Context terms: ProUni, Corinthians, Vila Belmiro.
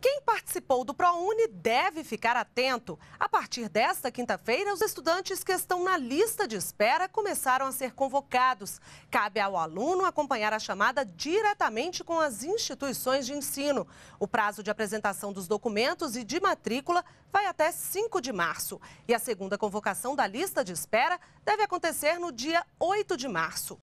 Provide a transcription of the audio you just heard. Quem participou do ProUni deve ficar atento. A partir desta quinta-feira, os estudantes que estão na lista de espera começaram a ser convocados. Cabe ao aluno acompanhar a chamada diretamente com as instituições de ensino. O prazo de apresentação dos documentos e de matrícula vai até 5 de março. E a segunda convocação da lista de espera deve acontecer no dia 8 de março.